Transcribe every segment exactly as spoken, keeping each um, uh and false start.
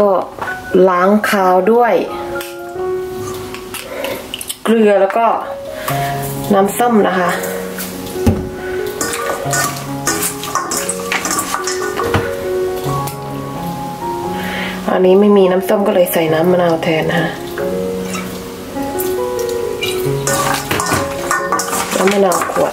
ก็ล้างคาวด้วยเกลือแล้วก็น้ำส้มนะคะอันนี้ไม่มีน้ำส้มก็เลยใส่น้ำมะนาวแทนนะคะน้ำมะนาวขวด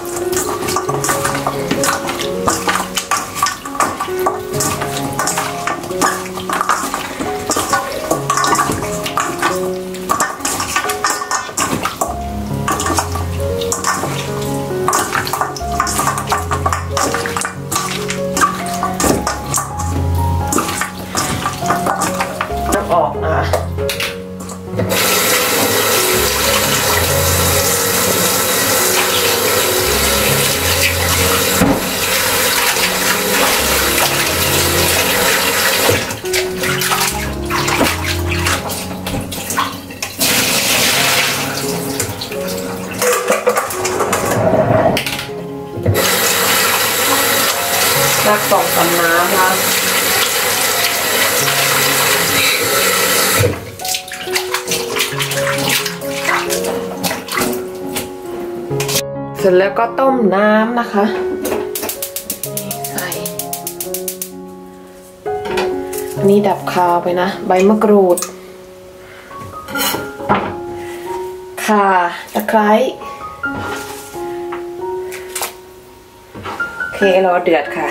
สักสองสามน้ำค่ะเสร็จแล้วก็ต้มน้ำนะคะใส่อันนี้ดับคาวไปนะใบมะกรูดข่าตะไคร้โอเครอเดือดค่ะ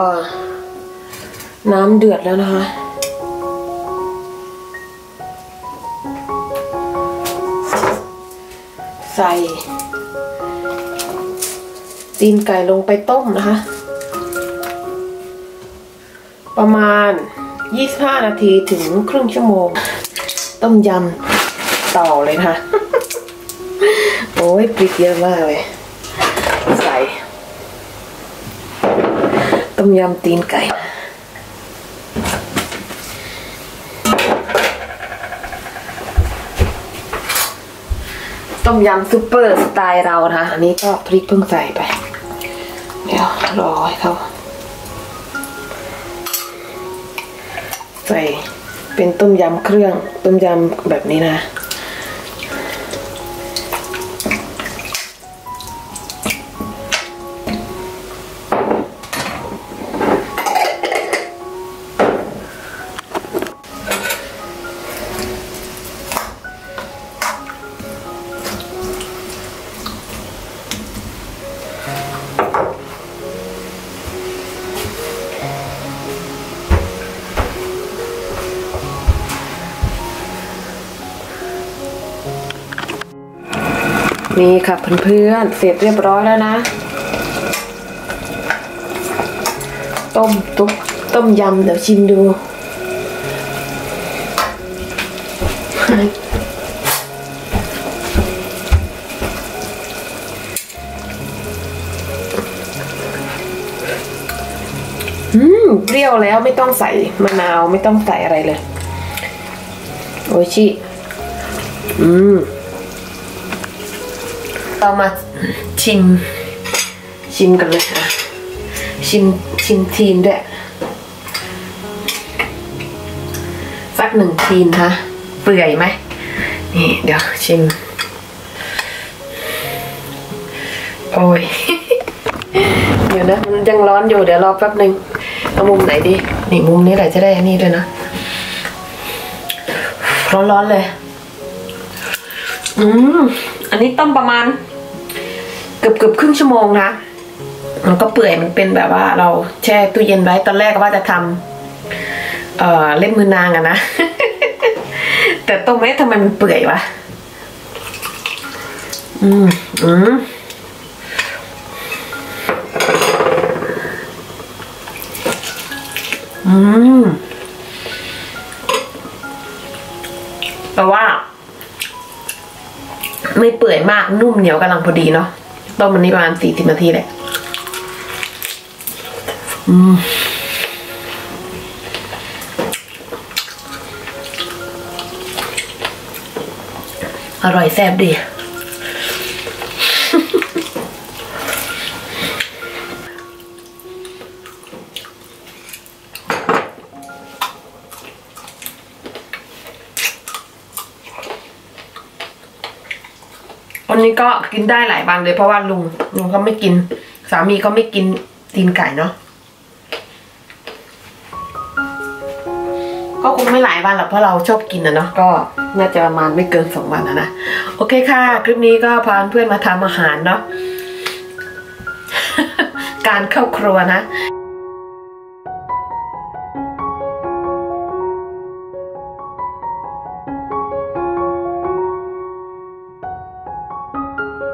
ก็น้ำเดือดแล้วนะคะใส่ตีนไก่ลงไปต้มนะคะประมาณยี่สิบห้านาทีถึงครึ่งชั่วโมงต้มยำต่อเลยนะคะ โอ้ยพริกเยอะมากเลยใส่ต้มยำตีนไก่ต้มยำซุปเปอร์สไตล์เรานะอันนี้ก็พริกเพิ่งใส่ไปเดี๋ยวรอให้เขาใส่เป็นต้มยำเครื่องต้มยำแบบนี้นะนี่ค่ะเพื่อนๆเสร็จเรียบร้อยแล้วนะต้มตุ๊กต้มยำเดี๋ยวชิมดูอืมเปรี้ยวแล้วไม่ต้องใส่มะนาวไม่ต้องใส่อะไรเลยโอชิอืมเรามาชิมชิมกันเลยค่ะชิมชิมทีนด้วยสักหนึ่งทีนค่ะเปื่อยไหมนี่เดี๋ยวชิมโอ้ย เดี๋ยวนะมันยังร้อนอยู่เดี๋ยวรอแป๊บนึงเอามุมไหนดีนี่มุมนี้แหละจะได้อันนี้ด้วยนะร้อนๆเลยอืมอันนี้ต้มประมาณเกือบเกือบครึ่งชั่วโมงนะมันก็เปื่อยมันเป็นแบบว่าเราแช่ตู้เย็นไว้ตอนแรกว่าจะทำเอ่อเล็บมือนางอะนะ แต่ต้มไม่ทำไมมันเปื่อยวะอืมอืมอืม แต่ว่าไม่เปื่อยมากนุ่มเหนียวกำลังพอดีเนาะต้มมันนี่ประมาณสี่สิบนาทีแหละอืมอร่อยแซ่บดี วันนี้ก็กินได้หลายวันเลยเพราะว่าลุงลุงก็ไม่กินสามีก็ไม่กินตีนไก่เนาะก็คงไม่หลายวันหรอกเพราะเราชอบกินนะเนาะก็น่าจะประมาณไม่เกินสองวันนะนะโอเคค่ะคลิปนี้ก็พาเพื่อนมาทำอาหารเนาะ การเข้าครัวนะ